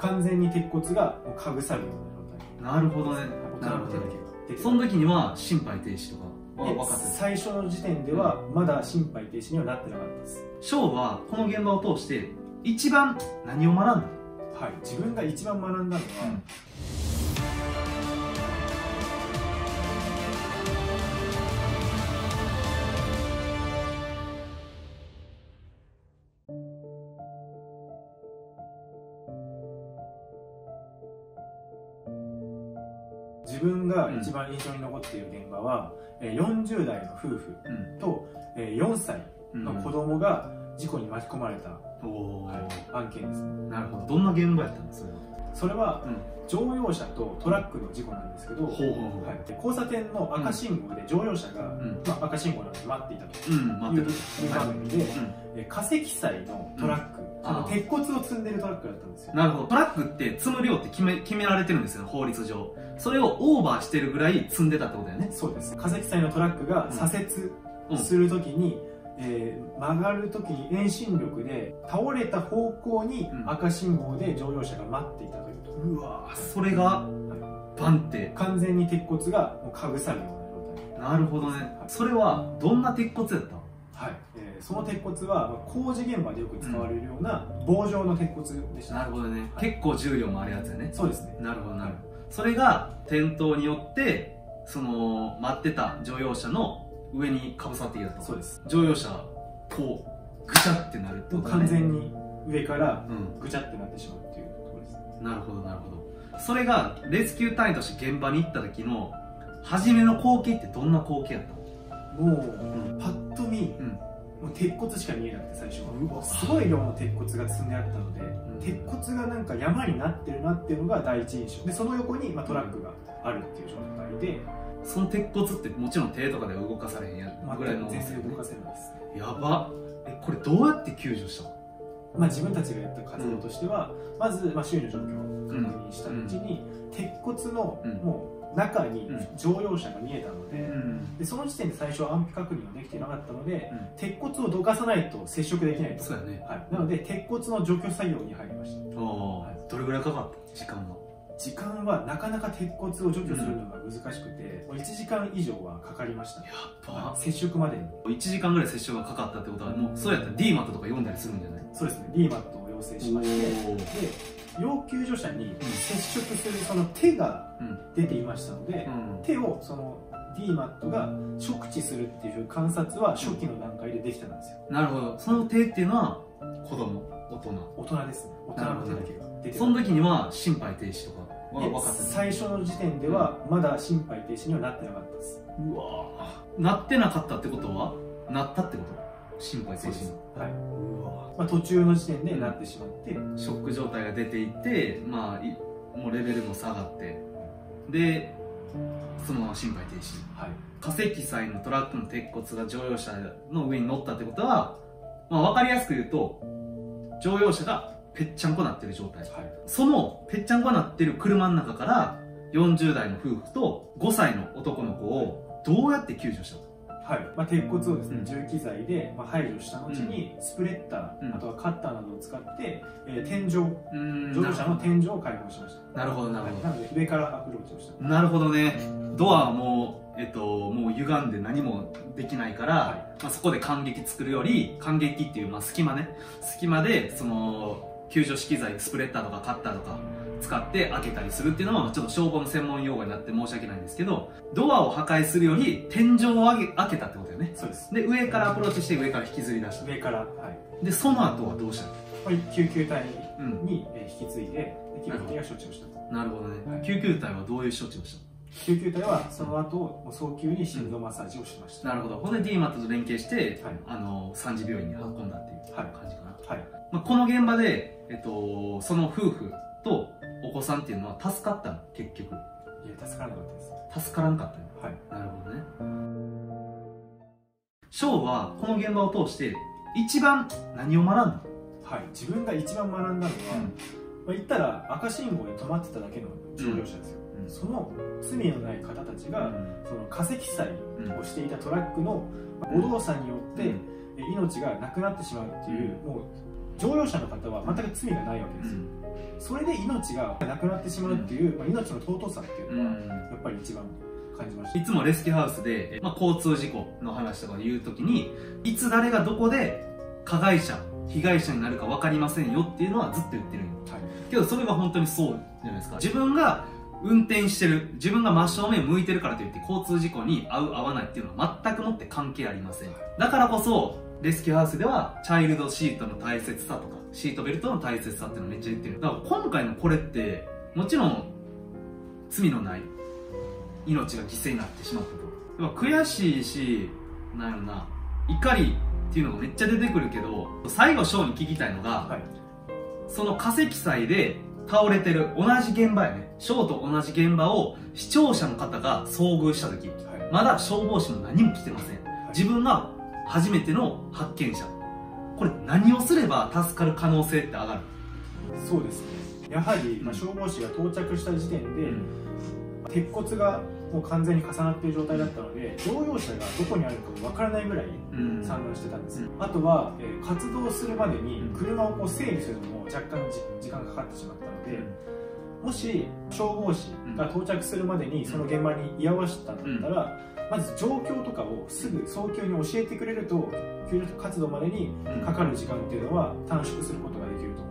完全に鉄骨がもうかぐさるような状態。なるほどね、なるほどね。その時には心肺停止とかは分かってる？最初の時点ではまだ心肺停止にはなってなかったです。翔はこの現場を通して一番何を学んだの？はい、自分が一番学んだのは、自分が一番印象に残っている現場は、40代の夫婦と4歳の子供が事故に巻き込まれた案件ですね。なるほど。どんな現場やったんですか？それは乗用車とトラックの事故なんですけど、交差点の赤信号で乗用車が赤信号なんで待っていたという場面で、化石祭のトラック、鉄骨を積んでるトラックだったんですよ。なるほど。トラックって積む量って決められてるんですよ、法律上。それをオーバーしてるぐらい積んでたってことだよね。そうです。化石祭のトラックが左折するときに、曲がるときに遠心力で倒れた方向に赤信号で乗用車が待っていたというと、うわー、それがバンって完全に鉄骨がもうかぐさるような状態。なるほどね、はい、それはどんな鉄骨だったの？はい、その鉄骨は工事現場でよく使われるような棒状の鉄骨でした。なるほどね、はい、結構重量もあるやつだね。そうですね。なるほどなるほど、はい、それが転倒によってその待ってた乗用車の上にかぶさってきたと。そうです。乗用車こうぐちゃってなるってことね。完全に上からぐちゃってなってしまうっていうところです、うん、なるほどなるほど。それがレスキュー隊員として現場に行った時の初めの光景ってどんな光景やったの？もう、うん、パッと見、うん、もう鉄骨しか見えなくて、最初はすごい量の鉄骨が積んであったので、うん、鉄骨がなんか山になってるなっていうのが第一印象で、その横に、まあ、トラックがあるっていう状態で、その鉄骨ってもちろん手とかで動かされへんやぐらいの全然動かせないです。やば。これどうやって救助したの？まあ自分たちがやった活動としては、うん、まず、まあ、周囲の状況を確認したうちに、うん、鉄骨のもう中に乗用車が見えたので、うん、でその時点で最初は安否確認ができてなかったので、うん、鉄骨をどかさないと接触できないと。そうだね、はい、なので鉄骨の除去作業に入りました。どれぐらいかかった時間は？時間はなかなか鉄骨を除去するのが難しくて、うん、1時間以上はかかりましたね。やっぱ接触まで1時間ぐらい接触がかかったってことは、もうそうやったら DMAT とか読んだりするんじゃない？そうですね、 DMAT を要請しまして、で要救助者に接触するその手が出ていましたので、うん、手をその DMAT が触知するっていう観察は初期の段階でできたんですよ。なるほど。その手っていうのは子供、大人ですね。大人の手だけが出て、その時には心肺停止とかは分かったんです？最初の時点ではまだ心肺停止にはなってなかったです。うわー、なってなかったってことはなったってこと？心肺停止の、はい、うわ、まあ、途中の時点でなってしまって、うん、ショック状態が出ていて、まあもうレベルも下がって、でそのまま心肺停止、はい、化石祭のトラックの鉄骨が乗用車の上に乗ったってことは、まあ、分かりやすく言うと乗用車がぺっちゃんこなってる状態、はい、そのぺっちゃんこなってる車の中から40代の夫婦と5歳の男の子をどうやって救助したの？はい、まあ、鉄骨をですね、うん、重機材で排除した後に、うん、スプレッター、うん、あとはカッターなどを使って、天井、乗用車の天井を開放しました。なるほどなるほど、はい、なので上からアプローチをした。なるほどね。ドアはもう、もう歪んで何もできないから、はい、まあ、そこで間隙作るより、間隙っていう、まあ、隙間ね、隙間でその救助資機材、スプレッターとかカッターとか使って開けたりするっていうのは、ちょっと消防の専門用語になって申し訳ないんですけど、ドアを破壊するより天井を開けたってことだよね。そうです。で上からアプローチして、上から引きずり出した。上から、はい。でその後はどうしたの？救急隊に引き継いで、救急隊が処置をした。なるほどね、はい、救急隊はどういう処置をしたの？救急隊はその後、早急に心臓マッサージをしました。なるほど。ほんで DMAT と連携して、はい、3次病院に運んだっていう感じかな。はい、はい、まあ、この現場でその夫婦とお子さんっていうのは助かったの？結局。いや、助からなかったです。助からなかったね。はい。なるほどね。翔はこの現場を通して一番何を学んだの？はい。自分が一番学んだのは、まあ言ったら赤信号で止まってただけの乗用車ですよ。うん、その罪のない方たちが、うん、その化石祭をしていたトラックのお動作によって命がなくなってしまうっていう、もう乗用車の方は全く罪がないわけですよ、それで命がなくなってしまうっていう、まあ、命の尊さっていうのはやっぱり一番感じました。いつもレスキューハウスで、まあ、交通事故の話とか言う時に、いつ誰がどこで加害者被害者になるか分かりませんよっていうのはずっと言ってるんです、はい、けどそれは本当にそうじゃないですか。自分が運転してる、自分が真正面向いてるからといって交通事故に合う合わないっていうのは全くもって関係ありません。だからこそレスキューハウスではチャイルドシートの大切さとかシートベルトの大切さっていうのをめっちゃ言ってる。だから今回のこれってもちろん罪のない命が犠牲になってしまったと、やっぱ悔しいし、なんやろな、怒りっていうのがめっちゃ出てくるけど、最後ショーに聞きたいのが、はい、その過積載で倒れてる同じ現場やね、ショーと同じ現場を視聴者の方が遭遇した時、はい、まだ消防士も何も来てません、はい、自分が初めての発見者、これ何をすれば助かる可能性って上がる？そうですね、やはり、まあ、消防士が到着した時点で、鉄骨がもう完全に重なっている状態だったので、乗用車がどこにあるかわからないぐらい散乱してたんです、あとは、活動するまでに車をこう整備するのも若干時間がかかってしまったので、もし消防士が到着するまでにその現場に居合わせたんだったら、まず状況とかをすぐ早急に教えてくれると救助活動までにかかる時間っていうのは短縮することができると思う。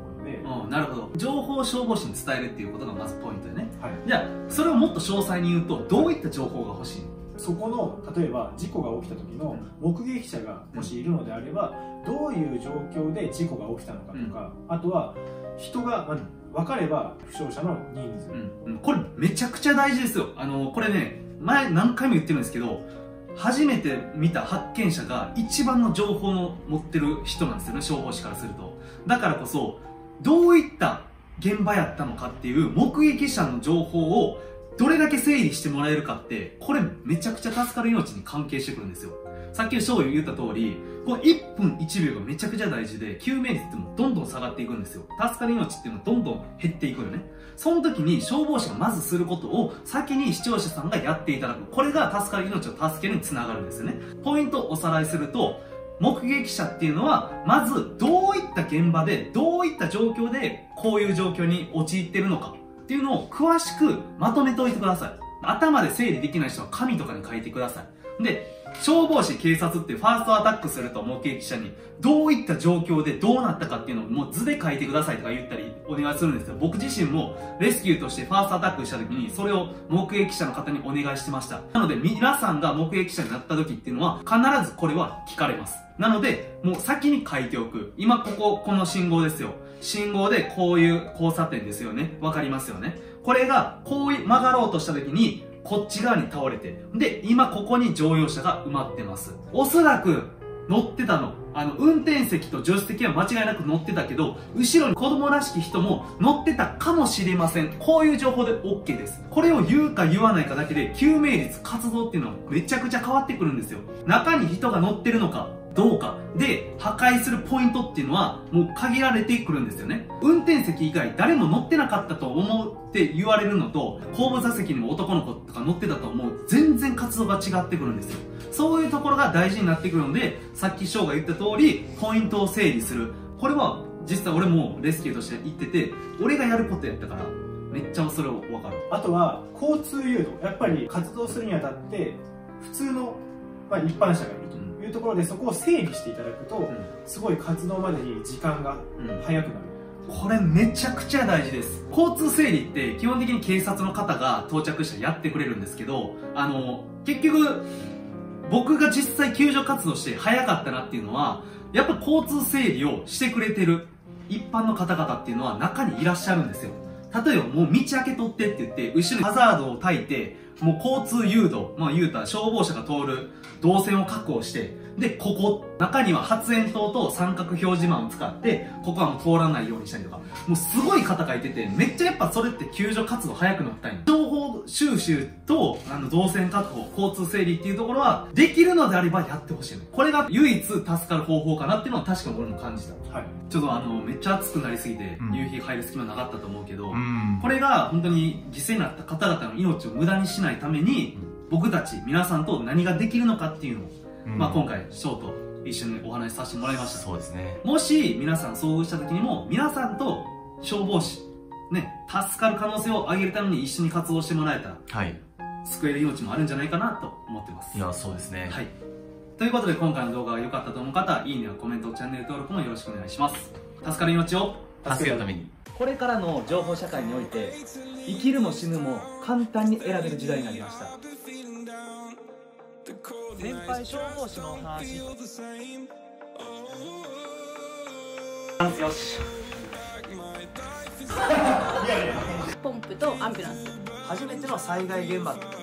うん、なるほど、情報を消防士に伝えるっていうことがまずポイントよね、はい、じゃあそれをもっと詳細に言うとどういった情報が欲しい？そこの例えば事故が起きた時の目撃者がもしいるのであれば、どういう状況で事故が起きたのかとか、あとは人が、分かれば負傷者の人数、これめちゃくちゃ大事ですよ。これね、前何回も言ってるんですけど、初めて見た発見者が一番の情報を持ってる人なんですよね、消防士からすると。だからこそどういった現場やったのかっていう目撃者の情報をどれだけ整理してもらえるかって、これめちゃくちゃ助かる命に関係してくるんですよ。さっき翔言った通り、この1分1秒がめちゃくちゃ大事で、救命率ってもどんどん下がっていくんですよ。助かる命っていうのはどんどん減っていくよね。その時に消防士がまずすることを先に視聴者さんがやっていただく、これが助かる命を助けるにつながるんですよね。ポイントをおさらいすると、目撃者っていうのはまずどういった現場でどういった状況でこういう状況に陥ってるのかっていうのを詳しくまとめておいてください。頭で整理できない人は紙とかに書いてください。で、消防士警察ってファーストアタックすると目撃者にどういった状況でどうなったかっていうのをもう図で書いてくださいとか言ったりお願いするんですけど、僕自身もレスキューとしてファーストアタックした時にそれを目撃者の方にお願いしてました。なので皆さんが目撃者になった時っていうのは必ずこれは聞かれます。なのでもう先に書いておく。今この信号ですよ、信号でこういう交差点ですよね、わかりますよね。これがこう曲がろうとした時にこっち側に倒れて、で今ここに乗用車が埋まってます。おそらく乗ってたの運転席と助手席は間違いなく乗ってたけど、後ろに子供らしき人も乗ってたかもしれません。こういう情報で OK です。これを言うか言わないかだけで救命率活動っていうのはめちゃくちゃ変わってくるんですよ。中に人が乗ってるのかどうかで破壊するポイントっていうのはもう限られてくるんですよね。運転席以外誰も乗ってなかったと思うって言われるのと、後部座席にも男の子とか乗ってたと思う、全然活動が違ってくるんですよ。そういうところが大事になってくるので、さっき翔が言った通りポイントを整理する。これは実際俺もレスキューとして行ってて、俺がやることやったからめっちゃそれを分かる。あとは交通誘導、やっぱり活動するにあたって普通の、一般車がいるというところで、そこを整理していただくと、すごい活動までに時間が早くなる、これめちゃくちゃ大事です。交通整理って基本的に警察の方が到着してやってくれるんですけど、結局僕が実際救助活動して早かったなっていうのは、やっぱ交通整理をしてくれてる一般の方々っていうのは中にいらっしゃるんですよ。例えばもう道開けとってって言って後ろにハザードを焚いて、もう交通誘導、言うたら消防車が通る動線を確保して、でここ中には発煙筒と三角表示板を使ってここはもう通らないようにしたりとか、もうすごい方がいてて、めっちゃやっぱそれって救助活動早くなったん。情報収集と動線確保、交通整理っていうところはできるのであればやってほしいね。これが唯一助かる方法かなっていうのは確かに俺も感じた、はい、ちょっとめっちゃ暑くなりすぎて夕日入る隙間なかったと思うけど、これが本当に犠牲になった方々の命を無駄にしないために、僕たち皆さんと何ができるのかっていうのを、今回翔と一緒にお話しさせてもらいました。そうですね。もし皆さん遭遇した時にも、皆さんと消防士ね、助かる可能性を上げるために一緒に活動してもらえたら、はい、救える命もあるんじゃないかなと思ってます。いや、そうですね、はい。ということで、今回の動画が良かったと思う方は、いいねやコメント、チャンネル登録もよろしくお願いします。助かる命を助けるために、これからの情報社会において、生きるも死ぬも簡単に選べる時代になりました。先輩消防士の話。よし。ポンプとアンビュランス。初めての災害現場。